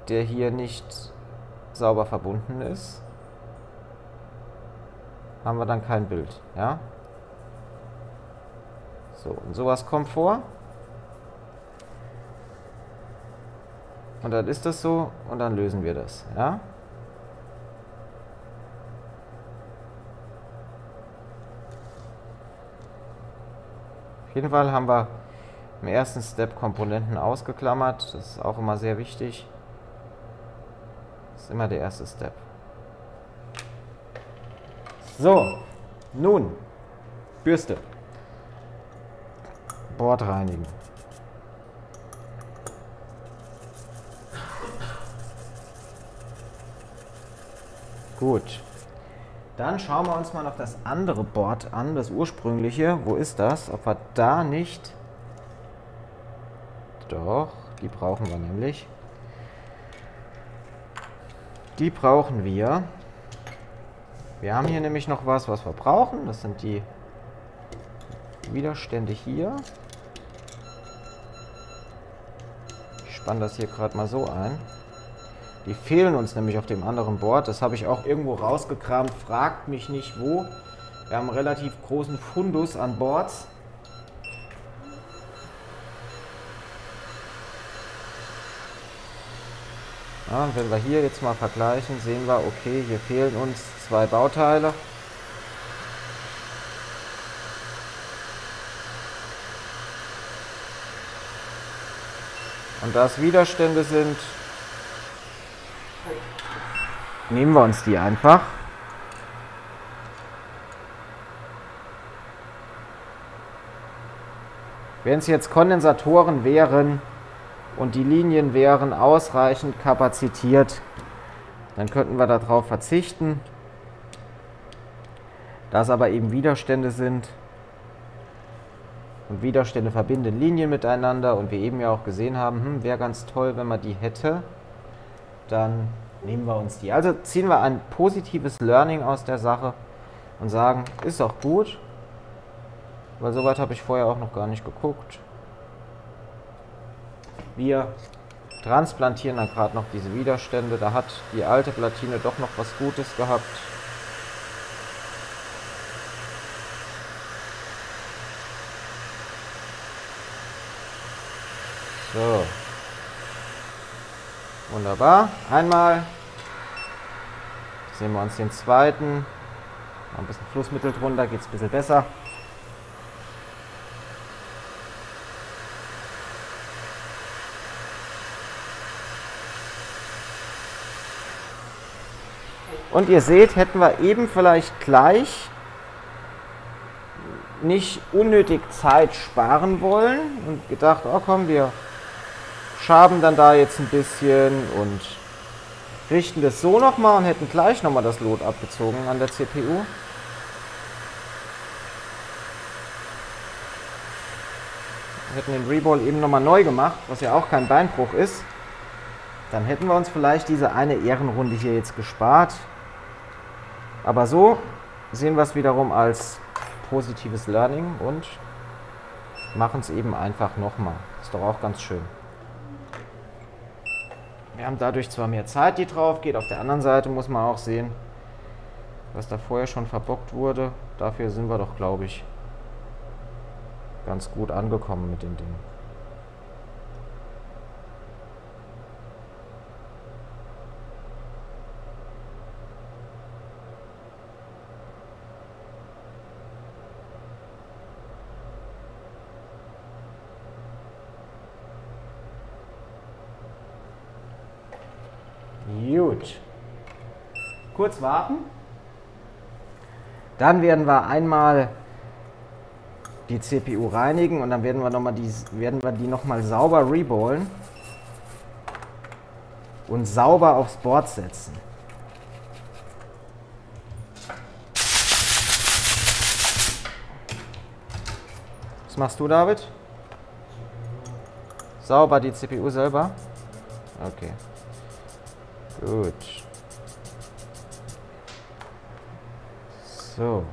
der hier nicht sauber verbunden ist, haben wir dann kein Bild, ja? So, und sowas kommt vor. Und dann ist das so und dann lösen wir das, ja? Auf jeden Fall haben wir im ersten Step Komponenten ausgeklammert. Das ist auch immer sehr wichtig. Das ist immer der erste Step. So, nun, Bürste. Board reinigen. Gut. Dann schauen wir uns mal noch das andere Board an, das ursprüngliche. Wo ist das? Ob wir da nicht... Doch, die brauchen wir nämlich. Die brauchen wir. Wir haben hier nämlich noch was, was wir brauchen. Das sind die Widerstände hier. Ich spanne das hier gerade mal so ein. Die fehlen uns nämlich auf dem anderen Board. Das habe ich auch irgendwo rausgekramt. Fragt mich nicht wo. Wir haben einen relativ großen Fundus an Boards. Ja, und wenn wir hier jetzt mal vergleichen, sehen wir, okay, hier fehlen uns zwei Bauteile. Und da es Widerstände sind, nehmen wir uns die einfach. Wenn es jetzt Kondensatoren wären und die Linien wären ausreichend kapazitiert, dann könnten wir darauf verzichten. Da es aber eben Widerstände sind und Widerstände verbinden Linien miteinander und wir eben ja auch gesehen haben, hm, wäre ganz toll, wenn man die hätte, dann nehmen wir uns die. Also ziehen wir ein positives Learning aus der Sache und sagen, ist auch gut, weil soweit habe ich vorher auch noch gar nicht geguckt. Wir transplantieren dann gerade noch diese Widerstände. Da hat die alte Platine doch noch was Gutes gehabt. So. Wunderbar. Einmal. Sehen wir uns den zweiten. Ein bisschen Flussmittel drunter, geht es ein bisschen besser. Und ihr seht, hätten wir eben vielleicht gleich nicht unnötig Zeit sparen wollen und gedacht, oh komm, wir schaben dann da jetzt ein bisschen und richten das so nochmal und hätten gleich nochmal das Lot abgezogen an der C P U. Hätten den Reball eben nochmal neu gemacht, was ja auch kein Beinbruch ist. Dann hätten wir uns vielleicht diese eine Ehrenrunde hier jetzt gespart. Aber so sehen wir es wiederum als positives Learning und machen es eben einfach nochmal. Ist doch auch ganz schön. Wir haben dadurch zwar mehr Zeit, die drauf geht, auf der anderen Seite muss man auch sehen, was da vorher schon verbockt wurde. Dafür sind wir doch, glaube ich, ganz gut angekommen mit den Dingen. Gut. Kurz warten. Dann werden wir einmal die C P U reinigen und dann werden wir, noch mal die, werden wir die nochmal sauber reballen und sauber aufs Board setzen. Was machst du, David? Sauber die C P U selber? Okay. Gut. So.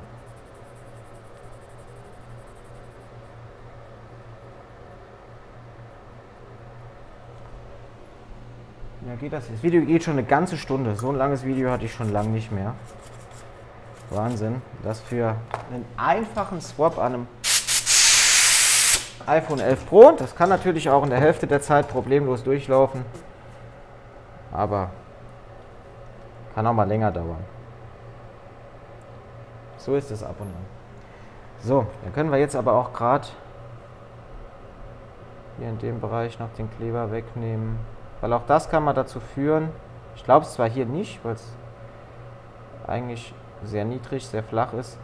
Ja, geht das jetzt? Das Video geht schon eine ganze Stunde. So ein langes Video hatte ich schon lange nicht mehr. Wahnsinn. Das für einen einfachen Swap an einem iPhone elf Pro. Das kann natürlich auch in der Hälfte der Zeit problemlos durchlaufen. Aber kann auch mal länger dauern. So ist es ab und an. So, dann können wir jetzt aber auch gerade hier in dem Bereich noch den Kleber wegnehmen. Weil auch das kann man dazu führen. Ich glaube es zwar hier nicht, weil es eigentlich sehr niedrig, sehr flach ist,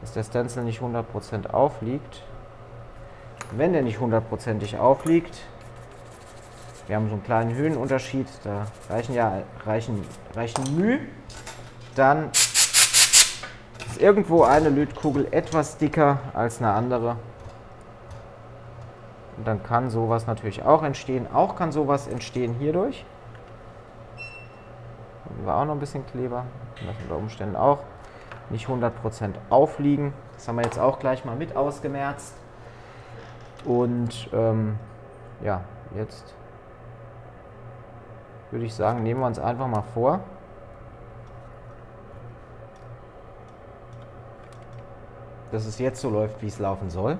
dass der Stencil nicht hundert Prozent aufliegt. Wenn der nicht hundertprozentig aufliegt, wir haben so einen kleinen Höhenunterschied, da reichen ja reichen, reichen Mühe, dann ist irgendwo eine Lötkugel etwas dicker als eine andere. Und dann kann sowas natürlich auch entstehen. Auch kann sowas entstehen hierdurch. Da war auch noch ein bisschen Kleber. Das unter Umständen auch nicht hundert Prozent aufliegen. Das haben wir jetzt auch gleich mal mit ausgemerzt. Und ähm, ja, jetzt würde ich sagen, nehmen wir uns einfach mal vor. Dass es jetzt so läuft, wie es laufen soll.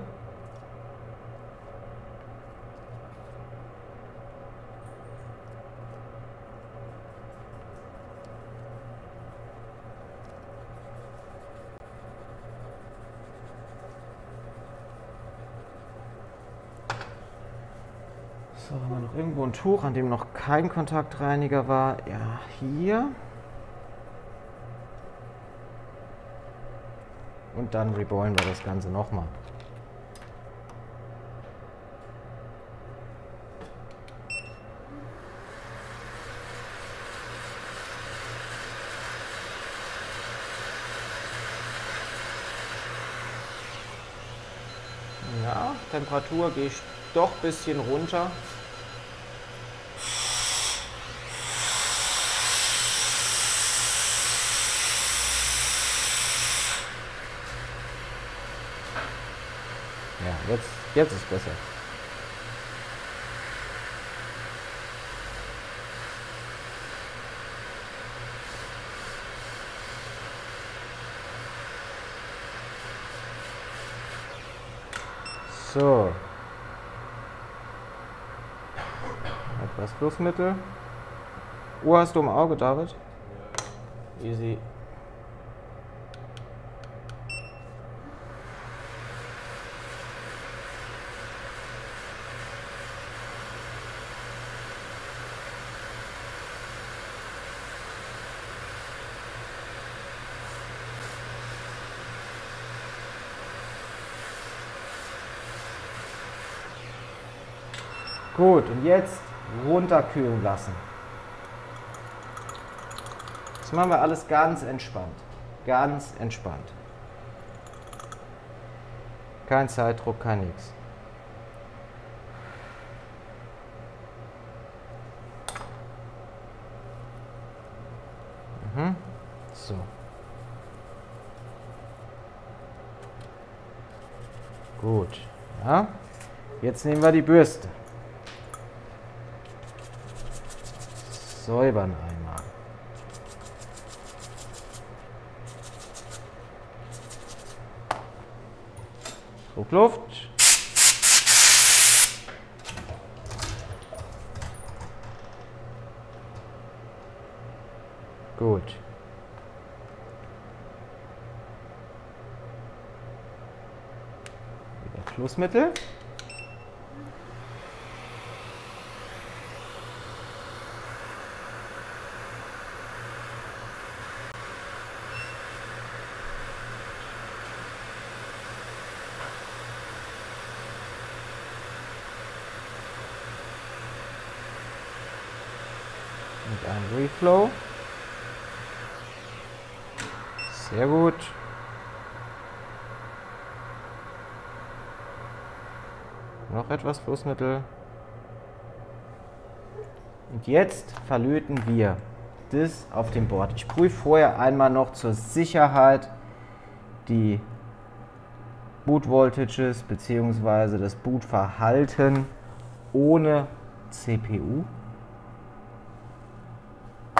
So, haben wir noch irgendwo ein Tuch, an dem noch kein Kontaktreiniger war. Ja, hier. Und dann reballen wir das Ganze nochmal. Ja, Temperatur gehe ich doch ein bisschen runter. Ja, jetzt, jetzt ist es besser. So. Etwas Flussmittel. Uhr hast du im Auge, David? Easy. Gut, und jetzt runterkühlen lassen. Jetzt machen wir alles ganz entspannt. Ganz entspannt. Kein Zeitdruck, kein nichts. Mhm. So. Gut. Ja. Jetzt nehmen wir die Bürste. Säubern einmal. Druckluft. Gut. Wieder Flussmittel. Mit einem Reflow. Sehr gut. Noch etwas Flussmittel. Und jetzt verlöten wir das auf dem Board. Ich prüfe vorher einmal noch zur Sicherheit die Boot Voltages bzw. das Bootverhalten ohne C P U.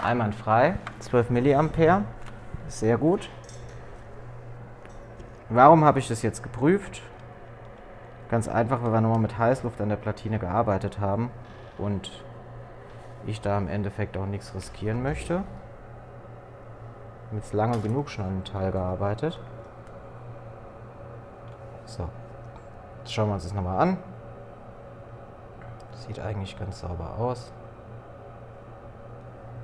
einwandfrei, zwölf Milliampere, sehr gut. Warum habe ich das jetzt geprüft? Ganz einfach, weil wir nochmal mit Heißluft an der Platine gearbeitet haben und ich da im Endeffekt auch nichts riskieren möchte. Ich habe jetzt lange genug schon an dem Teil gearbeitet. So, jetzt schauen wir uns das nochmal an. Das sieht eigentlich ganz sauber aus.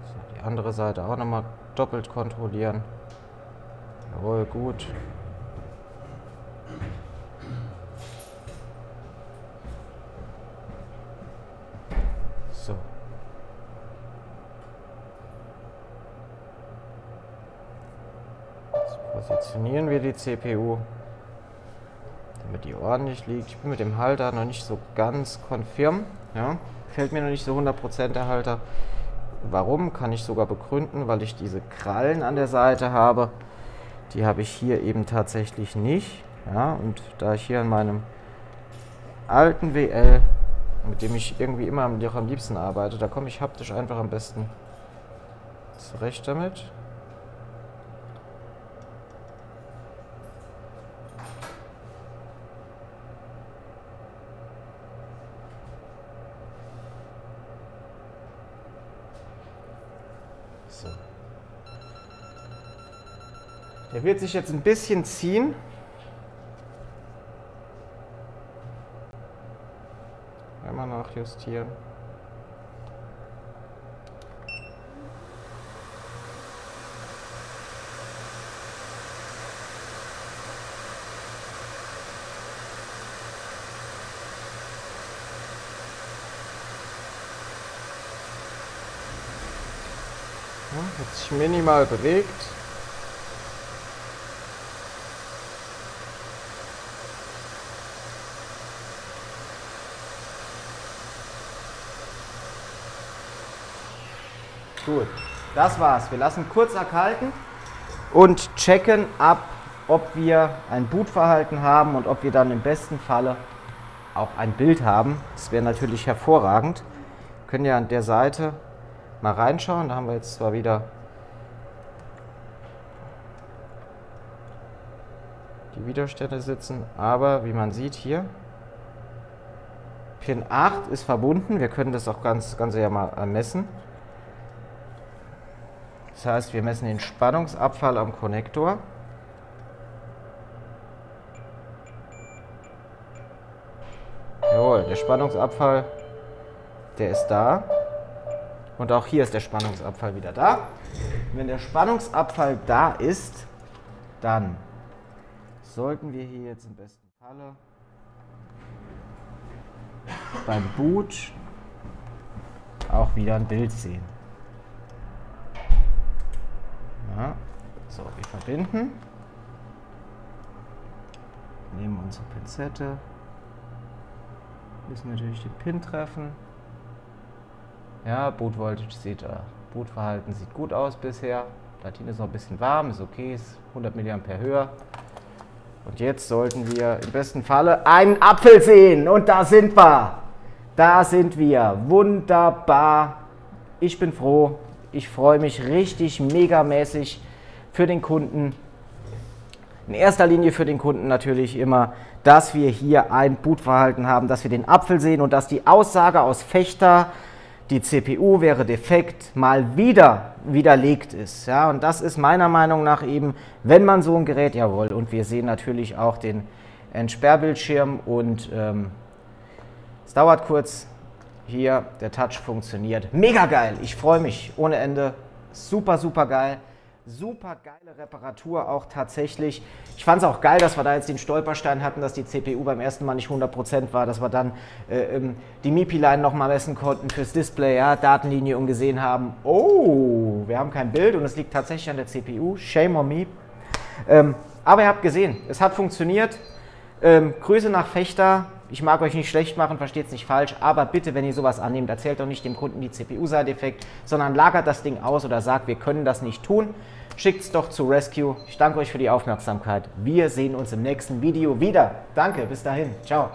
So, die andere Seite auch nochmal doppelt kontrollieren. Jawohl, gut. So. Jetzt positionieren wir die C P U, damit die ordentlich liegt. Ich bin mit dem Halter noch nicht so ganz konfirm. Ja? Fällt mir noch nicht so hundert Prozent der Halter. Warum? Kann ich sogar begründen, weil ich diese Krallen an der Seite habe. Die habe ich hier eben tatsächlich nicht. Ja? Und da ich hier an meinem alten W L, mit dem ich irgendwie immer noch am liebsten arbeite, da komme ich haptisch einfach am besten zurecht damit. So. Der wird sich jetzt ein bisschen ziehen. Einmal nachjustieren. Hat sich minimal bewegt. Gut, das war's. Wir lassen kurz erkalten und checken ab, ob wir ein Bootverhalten haben und ob wir dann im besten Falle auch ein Bild haben. Das wäre natürlich hervorragend. Wir können ja an der Seite mal reinschauen, da haben wir jetzt zwar wieder die Widerstände sitzen, aber wie man sieht hier, Pin acht ist verbunden, wir können das auch ganz, das Ganze ja mal messen. Das heißt, wir messen den Spannungsabfall am Konnektor. Jawohl, der Spannungsabfall, der ist da. Und auch hier ist der Spannungsabfall wieder da. Wenn der Spannungsabfall da ist, dann sollten wir hier jetzt im besten Falle beim Boot auch wieder ein Bild sehen. Ja. So, wir verbinden. Nehmen unsere Pinzette. Müssen natürlich den Pin treffen. Ja, Boot Voltage sieht, äh, Bootverhalten sieht gut aus bisher. Platine ist noch ein bisschen warm, ist okay, ist hundert Milliampere höher. Und jetzt sollten wir im besten Falle einen Apfel sehen. Und da sind wir. Da sind wir. Wunderbar. Ich bin froh. Ich freue mich richtig megamäßig für den Kunden. In erster Linie für den Kunden natürlich immer, dass wir hier ein Bootverhalten haben, dass wir den Apfel sehen und dass die Aussage aus Vechta, die C P U wäre defekt, mal wieder widerlegt ist. Ja, und das ist meiner Meinung nach eben, wenn man so ein Gerät, jawohl, und wir sehen natürlich auch den Entsperrbildschirm und ähm, es dauert kurz, hier der Touch funktioniert. Mega geil, ich freue mich ohne Ende, super, super geil. Super geile Reparatur auch tatsächlich. Ich fand es auch geil, dass wir da jetzt den Stolperstein hatten, dass die C P U beim ersten Mal nicht hundert Prozent war, dass wir dann äh, ähm, die M I P I-Line nochmal messen konnten fürs Display, ja, Datenlinie und gesehen haben, oh, wir haben kein Bild und es liegt tatsächlich an der C P U. Shame on me. Ähm, aber ihr habt gesehen, es hat funktioniert. Ähm, Grüße nach Vechta. Ich mag euch nicht schlecht machen, versteht es nicht falsch, aber bitte, wenn ihr sowas annehmt, erzählt doch nicht dem Kunden, die C P U sei defekt, sondern lagert das Ding aus oder sagt, wir können das nicht tun. Schickt es doch zu Rescue. Ich danke euch für die Aufmerksamkeit. Wir sehen uns im nächsten Video wieder. Danke, bis dahin. Ciao.